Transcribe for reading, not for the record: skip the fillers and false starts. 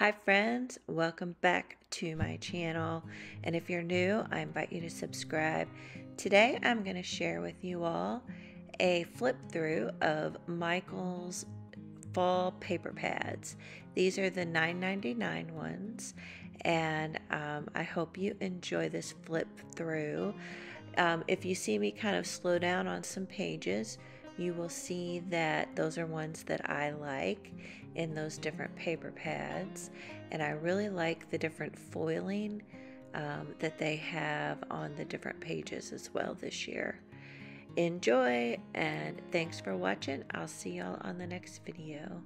Hi friends, welcome back to my channel, and if you're new, I invite you to subscribe. Today I'm going to share with you all a flip through of Michael's fall paper pads. These are the $9.99 ones, and I hope you enjoy this flip through. If you see me kind of slow down on some pages, you will see that those are ones that I like in those different paper pads, and I really like the different foiling that they have on the different pages as well this year. Enjoy, and thanks for watching. I'll see y'all on the next video.